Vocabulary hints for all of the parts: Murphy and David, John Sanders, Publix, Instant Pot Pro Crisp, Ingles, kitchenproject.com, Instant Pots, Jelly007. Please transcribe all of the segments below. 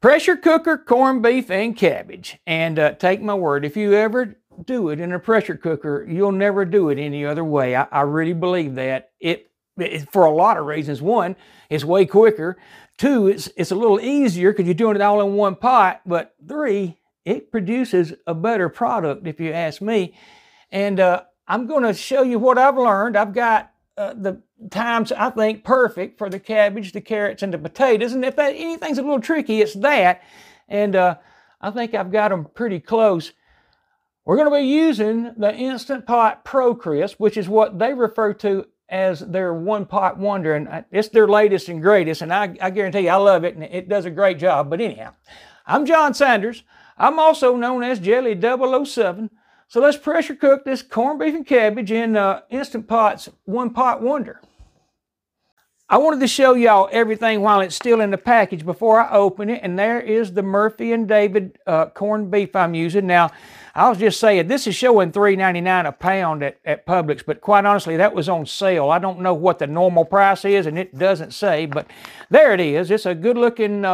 Pressure cooker, corned beef, and cabbage. And take my word, if you ever do it in a pressure cooker, you'll never do it any other way. I really believe that. It for a lot of reasons. One, it's way quicker. Two, it's a little easier because you're doing it all in one pot. But three, it produces a better product, if you ask me. And I'm going to show you what I've learned. I've got the times, I think, perfect for the cabbage, the carrots, and the potatoes. And if anything's a little tricky, it's that. And I think I've got them pretty close. We're going to be using the Instant Pot Pro Crisp, which is what they refer to as their one-pot wonder. And it's their latest and greatest. And I guarantee you, I love it. And it does a great job. But anyhow, I'm John Sanders. I'm also known as Jelly007. So let's pressure cook this corned beef and cabbage in Instant Pot's one-pot wonder. I wanted to show y'all everything while it's still in the package before I open it. And there is the Murphy and David corned beef I'm using. Now, I was just saying, this is showing $3.99 a pound at Publix, but quite honestly, that was on sale. I don't know what the normal price is, and it doesn't say, but there it is. It's a good-looking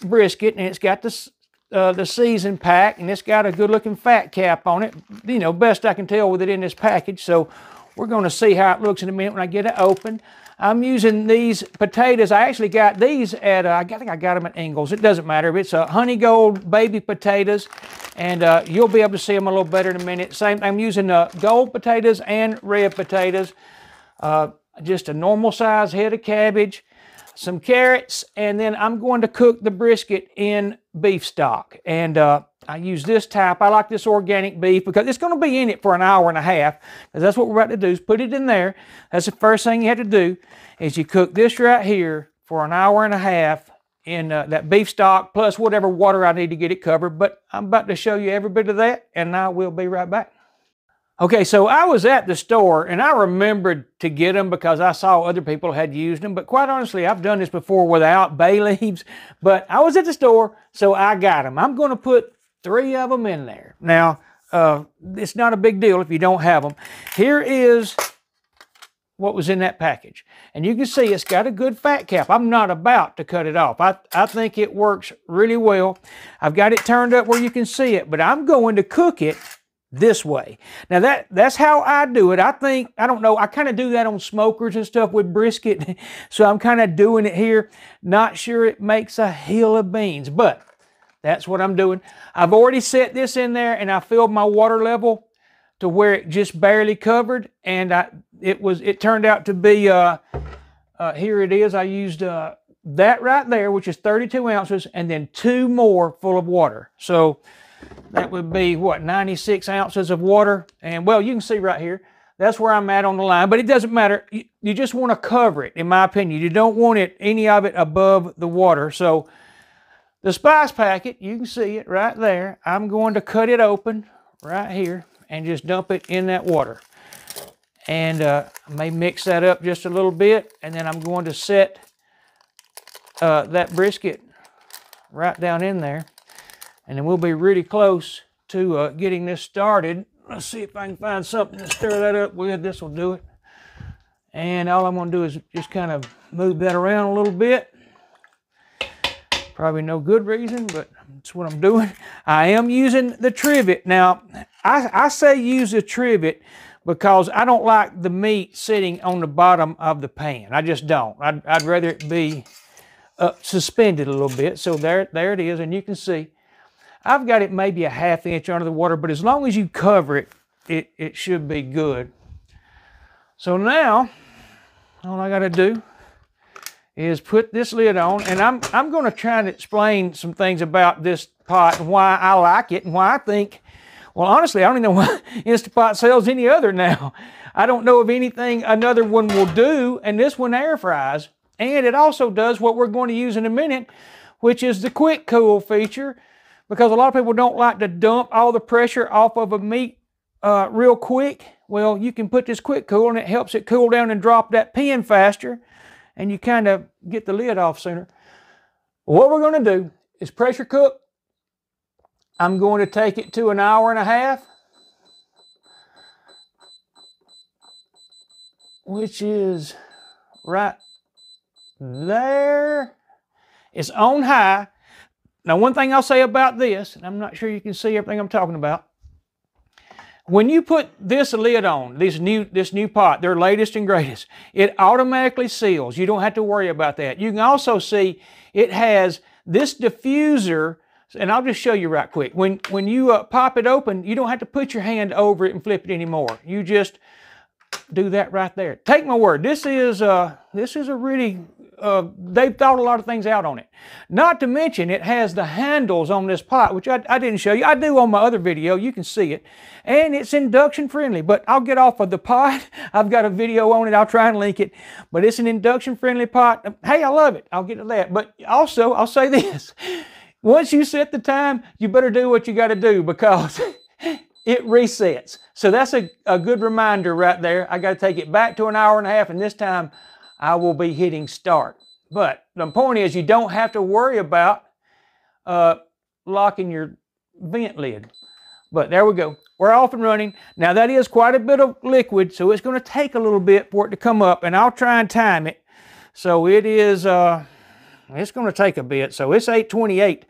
brisket, and it's got the season pack, and it's got a good-looking fat cap on it. You know, best I can tell with it in this package, so we're going to see how it looks in a minute when I get it open. I'm using these potatoes. I actually got these at, I think I got them at Ingles. It doesn't matter. It's honey gold baby potatoes, and you'll be able to see them a little better in a minute. Same, I'm using gold potatoes and red potatoes, just a normal size head of cabbage, some carrots, and then I'm going to cook the brisket in beef stock. And I use this type. I like this organic beef because it's going to be in it for an hour and a half. Because that's what we're about to do is put it in there. That's the first thing you have to do is you cook this right here for an hour and a half in that beef stock plus whatever water I need to get it covered. But I'm about to show you every bit of that, and I will be right back. Okay, so I was at the store, and I remembered to get them because I saw other people had used them. But quite honestly, I've done this before without bay leaves. But I was at the store, so I got them. I'm going to put 3 of them in there. Now, it's not a big deal if you don't have them. Here is what was in that package. And you can see it's got a good fat cap. I'm not about to cut it off. I think it works really well. I've got it turned up where you can see it, but I'm going to cook it this way. Now that's how I do it. I think, I don't know, I kind of do that on smokers and stuff with brisket. So I'm kind of doing it here. Not sure it makes a hill of beans, but that's what I'm doing. I've already set this in there, and I filled my water level to where it just barely covered, and it turned out to be, here it is. I used that right there, which is 32 ounces, and then 2 more full of water. So that would be, what, 96 ounces of water? And, well, you can see right here, that's where I'm at on the line, but it doesn't matter. You just want to cover it, in my opinion. You don't want it, any of it above the water, so the spice packet, you can see it right there. I'm going to cut it open right here and just dump it in that water. And I may mix that up just a little bit, and then I'm going to set that brisket right down in there. And then we'll be really close to getting this started. Let's see if I can find something to stir that up with. This will do it. And all I'm going to do is just kind of move that around a little bit. Probably no good reason, but that's what I'm doing. I am using the trivet. Now, I say use a trivet because I don't like the meat sitting on the bottom of the pan. I just don't. I'd rather it be suspended a little bit. So there it is, and you can see. I've got it maybe a ½ inch under the water, but as long as you cover it, it should be good. So now, all I got to do is put this lid on, and I'm going to try and explain some things about this pot and why I like it and why I think, well, honestly, I don't even know why Instant Pot sells any other now. I don't know of anything another one will do, and this one air fries, and it also does what we're going to use in a minute, which is the quick cool feature, because a lot of people don't like to dump all the pressure off of a meat real quick. Well, you can put this quick cool, and it helps it cool down and drop that pan faster, and you kind of get the lid off sooner. What we're going to do is pressure cook. I'm going to take it to an hour and a half, which is right there. It's on high. Now, one thing I'll say about this, and I'm not sure you can see everything I'm talking about. When you put this lid on, this new pot, their latest and greatest, it automatically seals. You don't have to worry about that. You can also see it has this diffuser, and I'll just show you right quick. When you pop it open, you don't have to put your hand over it and flip it anymore. You just do that right there. Take my word, this is a really, they've thought a lot of things out on it. Not to mention it has the handles on this pot, which I didn't show you. I do on my other video, you can see it. And it's induction friendly, but I'll get off of the pot. I've got a video on it, I'll try and link it. But it's an induction friendly pot. Hey, I love it, I'll get to that. But also, I'll say this. Once you set the time, you better do what you gotta do because it resets. So that's a good reminder right there. I got to take it back to an hour and a half, and this time I will be hitting start. But the point is you don't have to worry about locking your vent lid. But there we go. We're off and running. Now that is quite a bit of liquid, so it's going to take a little bit for it to come up, and I'll try and time it. So it is, it's going to take a bit. So it's 8:28.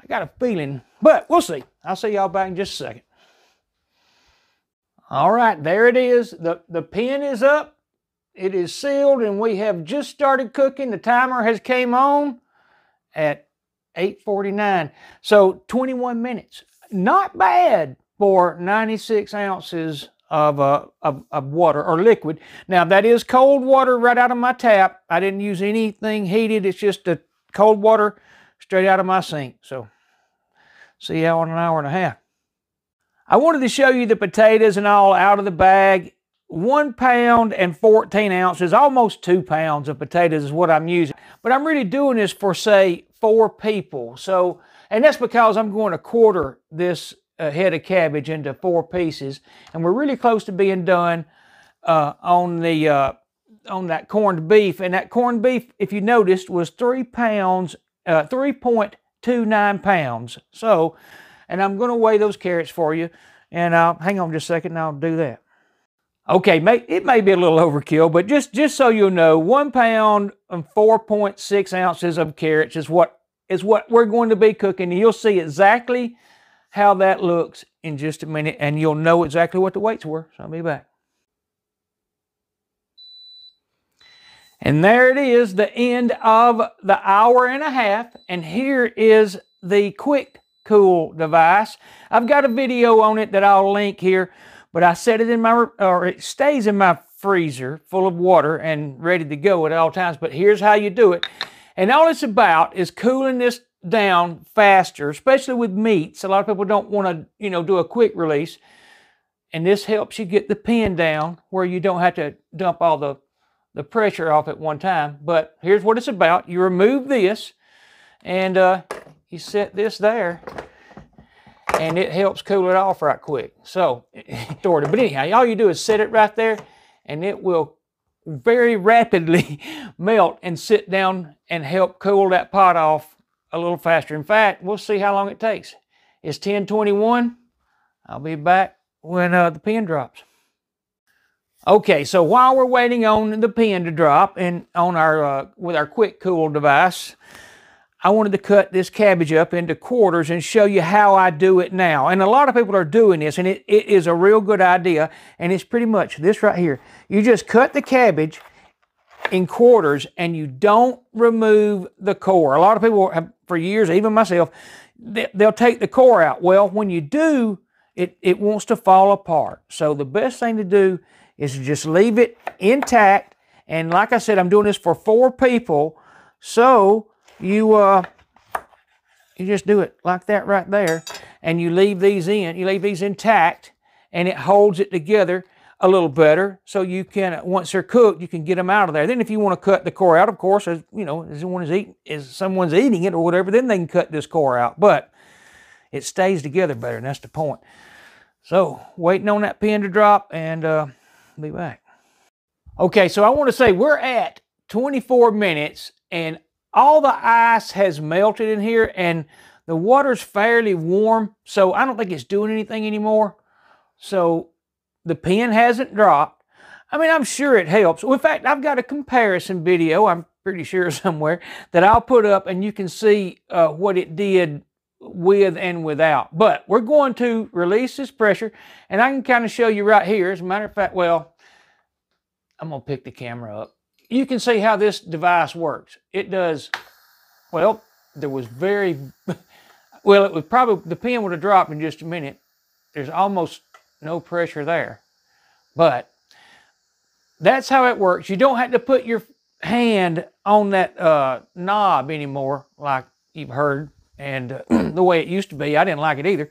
I got a feeling, but we'll see. I'll see y'all back in just a second. All right, there it is. The pin is up, it is sealed, and we have just started cooking. The timer has came on at 8:49, so 21 minutes. Not bad for 96 ounces of water or liquid. Now that is cold water right out of my tap. I didn't use anything heated. It's just the cold water straight out of my sink. So see y'all in an hour and a half. I wanted to show you the potatoes and all out of the bag. 1 pound and 14 ounces, almost 2 pounds of potatoes is what I'm using. But I'm really doing this for, say, 4 people. So, and that's because I'm going to quarter this head of cabbage into 4 pieces. And we're really close to being done on that corned beef. And that corned beef, if you noticed, was 3.29 pounds. So, and I'm going to weigh those carrots for you. And I'll hang on just a second and I'll do that. Okay, it may be a little overkill, but just so you'll know, 1 pound and 4.6 ounces of carrots is what we're going to be cooking. You'll see exactly how that looks in just a minute, and you'll know exactly what the weights were. So I'll be back. And there it is, the end of the hour and a half. And here is the quick cool device. I've got a video on it that I'll link here, but I set it in my, or it stays in my freezer full of water and ready to go at all times. But here's how you do it. And all it's about is cooling this down faster, especially with meats. A lot of people don't want to, you know, do a quick release. And this helps you get the pin down where you don't have to dump all the pressure off at one time. But here's what it's about. You remove this and you set this there, and it helps cool it off right quick. So, but anyhow, all you do is set it right there, and it will very rapidly melt and sit down and help cool that pot off a little faster. In fact, we'll see how long it takes. It's 10:21. I'll be back when the pin drops. Okay, so while we're waiting on the pin to drop and on our with our quick cool device, I wanted to cut this cabbage up into quarters and show you how I do it now. And a lot of people are doing this, and it is a real good idea. And it's pretty much this right here. You just cut the cabbage in quarters and you don't remove the core. A lot of people have, for years, even myself, they'll take the core out. Well, when you do, it wants to fall apart. So the best thing to do is just leave it intact. And like I said, I'm doing this for 4 people. So you just do it like that right there, and you leave these in. You leave these intact, and it holds it together a little better. So you can, once they're cooked, you can get them out of there. Then if you want to cut the core out, of course, as you know, as someone's eating it or whatever, then they can cut this core out. But it stays together better, and that's the point. So waiting on that pin to drop, and I'll be back. Okay, so I want to say we're at 24 minutes and all the ice has melted in here, and the water's fairly warm, so I don't think it's doing anything anymore. So the pin hasn't dropped. I mean, I'm sure it helps. Well, in fact, I've got a comparison video. I'm pretty sure somewhere, that I'll put up and you can see what it did with and without. But we're going to release this pressure, and I can kind of show you right here. As a matter of fact, well, I'm going to pick the camera up. You can see how this device works. It does, well, there was very, well, it would probably, the pin would have dropped in just a minute. There's almost no pressure there. But that's how it works. You don't have to put your hand on that knob anymore, like you've heard, and the way it used to be. I didn't like it either.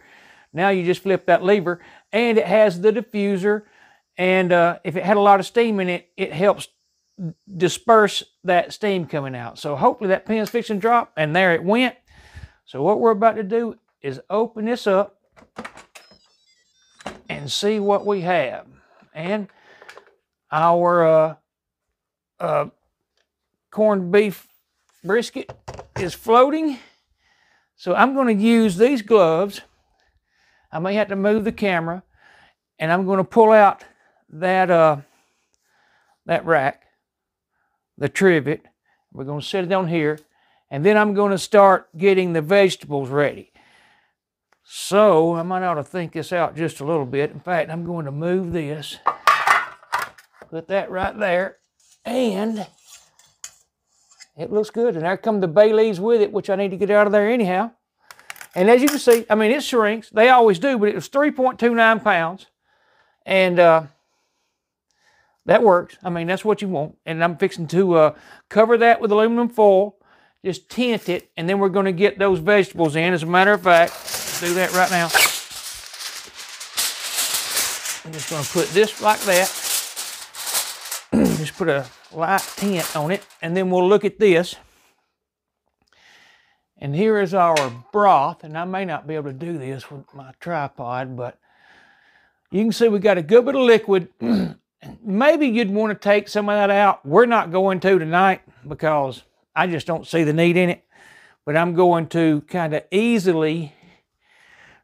Now you just flip that lever, and it has the diffuser, and if it had a lot of steam in it, it helps disperse that steam coming out. So hopefully that pin's fixing to drop, and there it went. So what we're about to do is open this up and see what we have. And our corned beef brisket is floating. So I'm going to use these gloves. I may have to move the camera, and I'm going to pull out that that rack, the trivet. We're going to set it on here, and then I'm going to start getting the vegetables ready. So I might ought to think this out just a little bit. In fact, I'm going to move this, put that right there, and it looks good. And there come the bay leaves with it, which I need to get out of there anyhow. And as you can see, I mean, it shrinks. They always do, but it was 3.29 pounds. And that works. I mean, that's what you want. And I'm fixing to cover that with aluminum foil, just tint it, and then we're going to get those vegetables in. As a matter of fact, let's do that right now. I'm just going to put this like that. Just put a light tint on it, and then we'll look at this. And here is our broth, and I may not be able to do this with my tripod, but you can see we got a good bit of liquid. Maybe you'd want to take some of that out. We're not going to tonight because I just don't see the need in it, but I'm going to kind of easily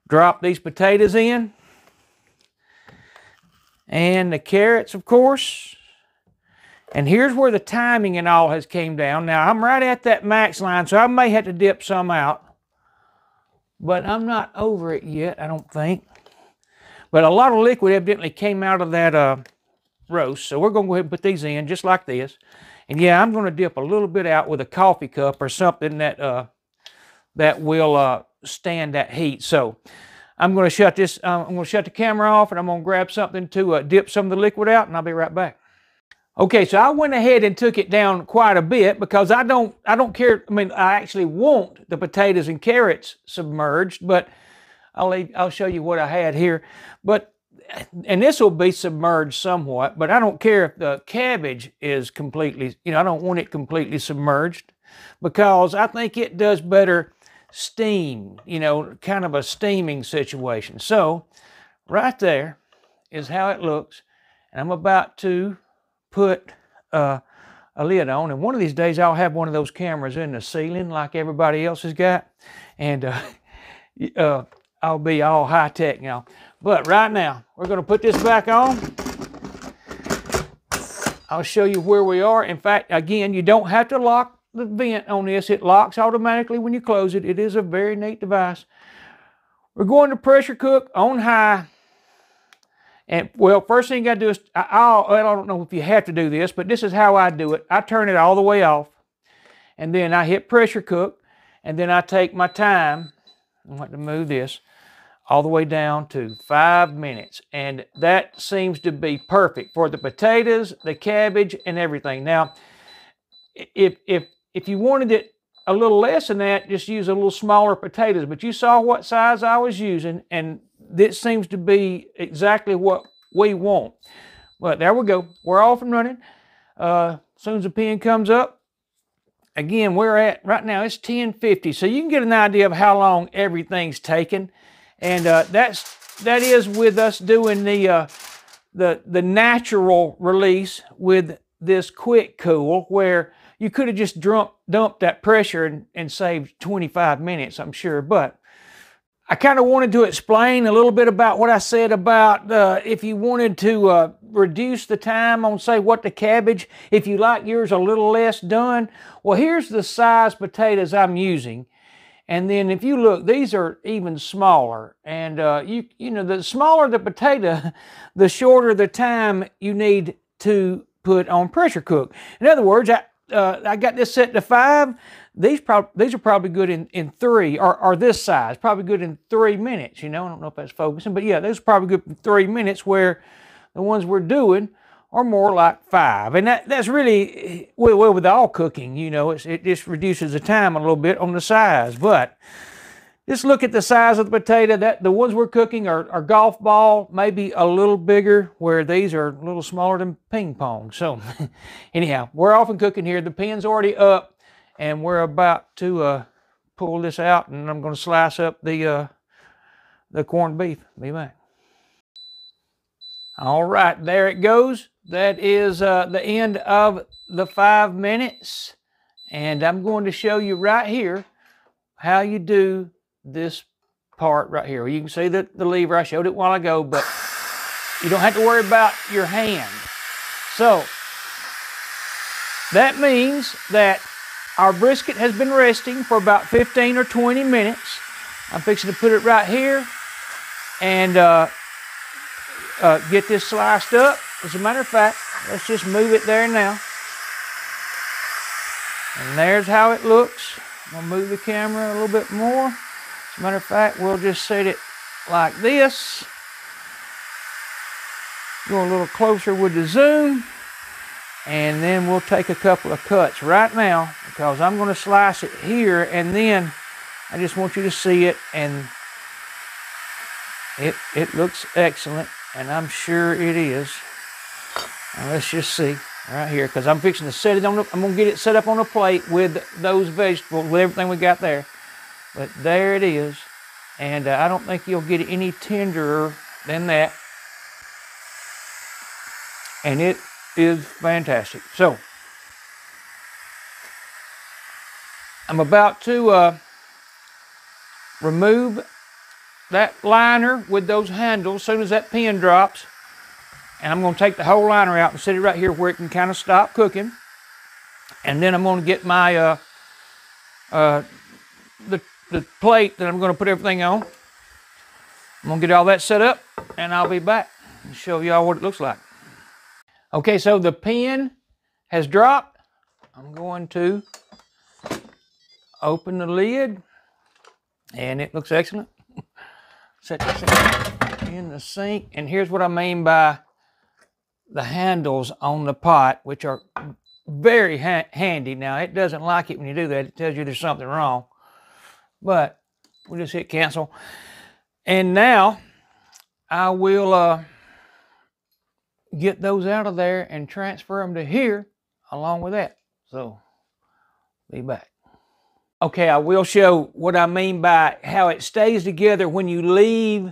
drop these potatoes in, and the carrots, of course. And here's where the timing and all has came down. Now, I'm right at that max line, so I may have to dip some out, but I'm not over it yet, I don't think. But a lot of liquid evidently came out of that roast, so we're going to go ahead and put these in just like this. And yeah, I'm going to dip a little bit out with a coffee cup or something that that will stand that heat. So I'm going to shut this. I'm going to shut the camera off, and I'm going to grab something to dip some of the liquid out, and I'll be right back. Okay, so I went ahead and took it down quite a bit because I don't care. I mean, I actually want the potatoes and carrots submerged, but I'll show you what I had here. But and this will be submerged somewhat, but I don't care if the cabbage is completely, you know, I don't want it completely submerged because I think it does better steam, you know, kind of a steaming situation. So right there is how it looks. And I'm about to put a lid on. And one of these days I'll have one of those cameras in the ceiling like everybody else has got. And I'll be all high tech now. But right now, we're going to put this back on. I'll show you where we are. In fact, again, you don't have to lock the vent on this. It locks automatically when you close it. It is a very neat device. We're going to pressure cook on high. And, well, first thing you got to do is, I don't know if you have to do this, but this is how I do it. I turn it all the way off, and then I hit pressure cook, and then I take my time. I'm going to move this all the way down to 5 minutes. And that seems to be perfect for the potatoes, the cabbage, and everything. Now, if you wanted it a little less than that, just use a little smaller potatoes. But you saw what size I was using, and this seems to be exactly what we want. But there we go. We're off and running. As soon as the pin comes up, again, we're at, right now, it's 10:50. So you can get an idea of how long everything's taken. And that is with us doing the natural release with this quick cool, where you could have just dumped that pressure and saved 25 minutes, I'm sure. But I kind of wanted to explain a little bit about what I said about if you wanted to reduce the time on, say, what the cabbage, if you like yours a little less done. Well, here's the size potatoes I'm using. And then if you look, these are even smaller. And you know, the smaller the potato, the shorter the time you need to put on pressure cook. In other words, I got this set to 5. These are probably good in 3, or this size, probably good in 3 minutes, you know. I don't know if that's focusing, but yeah, those are probably good in 3 minutes, where the ones we're doing are more like 5. And that's really, well, with all cooking, you know, it just reduces the time a little bit on the size. But just look at the size of the potato. That the ones we're cooking are golf ball, maybe a little bigger, where these are a little smaller than ping pong. So anyhow, we're off and cooking here. The pan's already up, and we're about to pull this out, and I'm going to slice up the corned beef. Be back. All right, there it goes. That is the end of the 5 minutes, and I'm going to show you right here how you do this part right here. You can see that the lever, I showed it a while ago, but you don't have to worry about your hand. So that means that our brisket has been resting for about 15 or 20 minutes. I'm fixing to put it right here and get this sliced up. As a matter of fact, let's just move it there now. And there's how it looks. We'll move the camera a little bit more. As a matter of fact, we'll just set it like this. Go a little closer with the zoom. And then we'll take a couple of cuts right now, because I'm going to slice it here, and then I just want you to see it. And it looks excellent, and I'm sure it is. Now let's just see right here, because I'm fixing to set it on the, I'm going to get it set up on a plate with those vegetables, with everything we got there. But there it is, and I don't think you'll get any tenderer than that, and it is fantastic. So I'm about to remove that liner with those handles as soon as that pin drops. And I'm going to take the whole liner out and set it right here where it can kind of stop cooking. And then I'm going to get my the plate that I'm going to put everything on. I'm going to get all that set up, and I'll be back and show you all what it looks like. Okay, so the pin has dropped. I'm going to open the lid, and it looks excellent. Set this in the sink, and here's what I mean by the handles on the pot, which are very handy. Now, it doesn't like it when you do that. It tells you there's something wrong, but we'll just hit cancel. And now I will get those out of there and transfer them to here along with that. So be back. Okay, I will show what I mean by how it stays together when you leave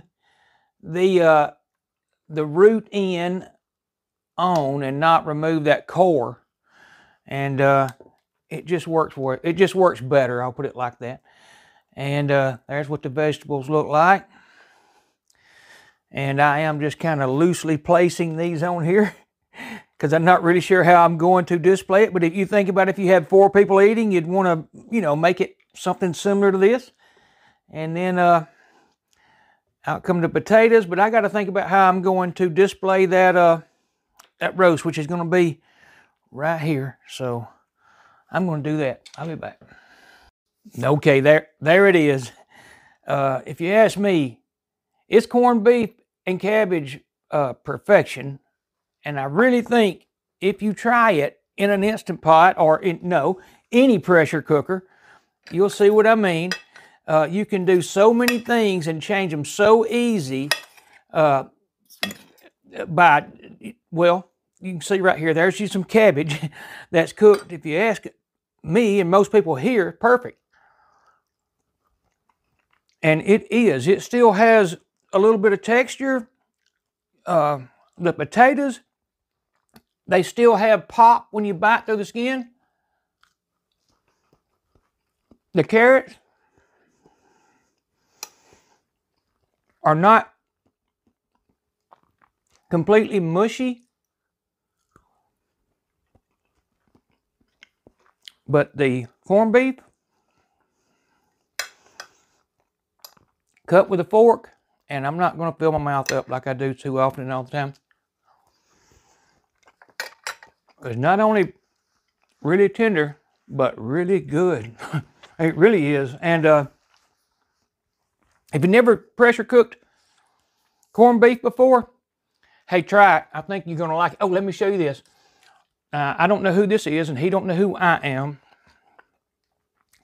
the root end on and not remove that core, and it just works for it. It just works better, I'll put it like that. And there's what the vegetables look like, and I am just kind of loosely placing these on here because I'm not really sure how I'm going to display it. But if you think about it, if you had 4 people eating, you'd want to, you know, make it something similar to this. And then out come the potatoes, but I got to think about how I'm going to display that that roast, which is going to be right here. So I'm going to do that. I'll be back. Okay, there it is. If you ask me, it's corned beef and cabbage perfection. And I really think if you try it in an Instant Pot or in, no, any pressure cooker, you'll see what I mean. You can do so many things and change them so easy by, well, you can see right here, there's some cabbage that's cooked, if you ask me and most people here, perfect. And it is. It still has a little bit of texture. The potatoes, they still have pop when you bite through the skin. The carrots, are not completely mushy, but the corned beef cut with a fork, and I'm not going to fill my mouth up like I do too often and all the time. It's not only really tender, but really good. It really is. And if you never pressure cooked corned beef before, hey, try it. I think you're going to like it. Oh, let me show you this. I don't know who this is, and he don't know who I am.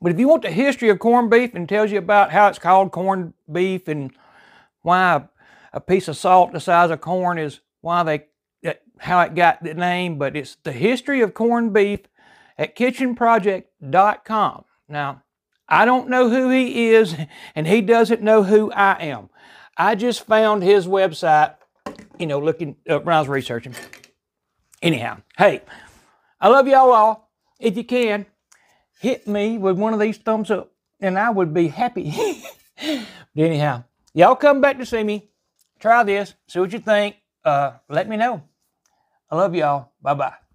But if you want the history of corned beef and tells you about how it's called corned beef and why a piece of salt the size of corn is why they, how it got the name, but it's the history of corned beef at kitchenproject.com. Now, I don't know who he is, and he doesn't know who I am. I just found his website, you know, looking when I was researching. Anyhow, hey, I love y'all all. If you can, hit me with one of these thumbs up, and I would be happy. But anyhow, y'all come back to see me. Try this. See what you think. Let me know. I love y'all. Bye-bye.